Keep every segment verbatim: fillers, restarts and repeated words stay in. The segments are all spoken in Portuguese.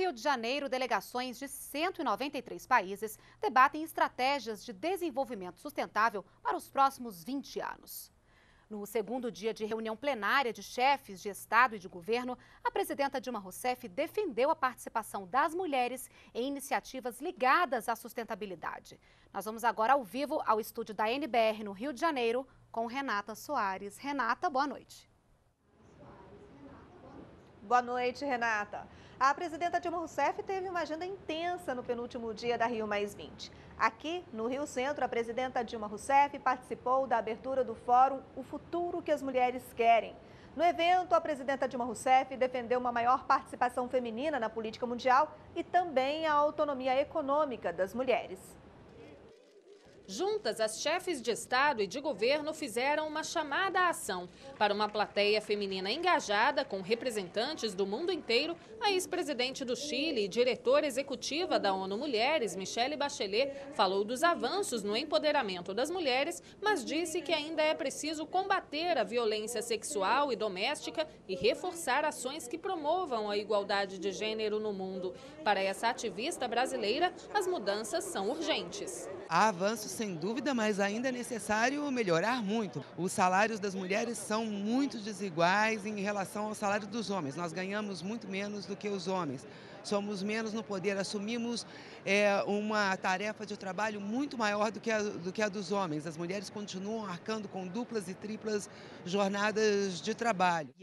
Rio de Janeiro, delegações de cento e noventa e três países debatem estratégias de desenvolvimento sustentável para os próximos vinte anos. No segundo dia de reunião plenária de chefes de Estado e de governo, a presidenta Dilma Rousseff defendeu a participação das mulheres em iniciativas ligadas à sustentabilidade. Nós vamos agora ao vivo ao estúdio da N B R no Rio de Janeiro com Renata Soares. Renata, boa noite. Boa noite, Renata. A presidenta Dilma Rousseff teve uma agenda intensa no penúltimo dia da Rio mais vinte. Aqui, no Rio Centro, a presidenta Dilma Rousseff participou da abertura do fórum O Futuro que as Mulheres Querem. No evento, a presidenta Dilma Rousseff defendeu uma maior participação feminina na política mundial e também a autonomia econômica das mulheres. Juntas, as chefes de Estado e de governo fizeram uma chamada à ação. Para uma plateia feminina engajada, com representantes do mundo inteiro, a ex-presidente do Chile e diretora executiva da ONU Mulheres, Michelle Bachelet, falou dos avanços no empoderamento das mulheres, mas disse que ainda é preciso combater a violência sexual e doméstica e reforçar ações que promovam a igualdade de gênero no mundo. Para essa ativista brasileira, as mudanças são urgentes. Há avanços sem dúvida, mas ainda é necessário melhorar muito. Os salários das mulheres são muito desiguais em relação ao salário dos homens. Nós ganhamos muito menos do que os homens. Somos menos no poder, assumimos é, uma tarefa de trabalho muito maior do que, a, do que a dos homens. As mulheres continuam arcando com duplas e triplas jornadas de trabalho.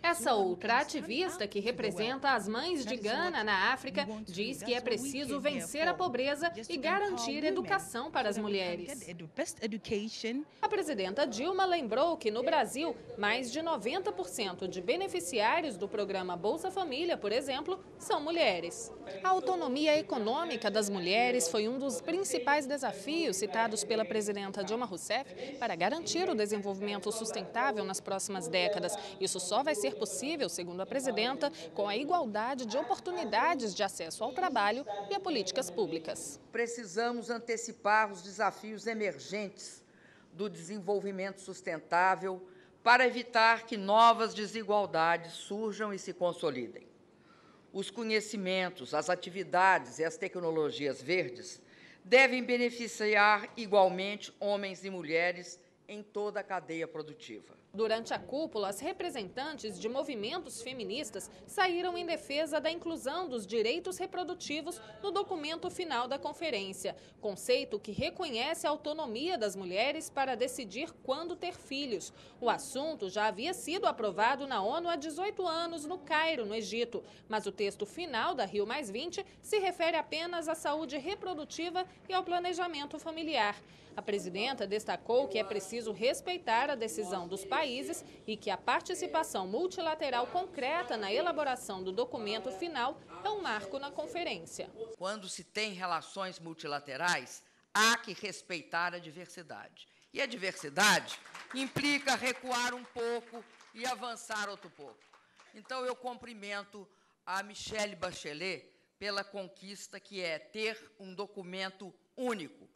Essa outra ativista, que representa as mães de Gana, na África, diz que é preciso vencer a pobreza e garantir educação para as mulheres. A presidenta Dilma lembrou que, no Brasil, mais de noventa por cento de beneficiários do programa Bolsa Família, por exemplo, são mulheres. A autonomia econômica das mulheres foi um dos principais desafios citados pela presidenta Dilma Rousseff para garantir o desenvolvimento sustentável nas próximas décadas. Isso só vai ser possível, segundo a presidenta, com a igualdade de oportunidades de acesso ao trabalho e a políticas públicas. Precisamos antecipar os desafios emergentes do desenvolvimento sustentável para evitar que novas desigualdades surjam e se consolidem. Os conhecimentos, as atividades e as tecnologias verdes devem beneficiar igualmente homens e mulheres em toda a cadeia produtiva. Durante a cúpula, as representantes de movimentos feministas saíram em defesa da inclusão dos direitos reprodutivos no documento final da conferência, conceito que reconhece a autonomia das mulheres para decidir quando ter filhos. O assunto já havia sido aprovado na ONU há dezoito anos, no Cairo, no Egito, mas o texto final da Rio mais vinte se refere apenas à saúde reprodutiva e ao planejamento familiar. A presidenta destacou que é preciso preciso respeitar a decisão dos países e que a participação multilateral concreta na elaboração do documento final é um marco na conferência. Quando se tem relações multilaterais, há que respeitar a diversidade. E a diversidade implica recuar um pouco e avançar outro pouco. Então, eu cumprimento a Michelle Bachelet pela conquista que é ter um documento único,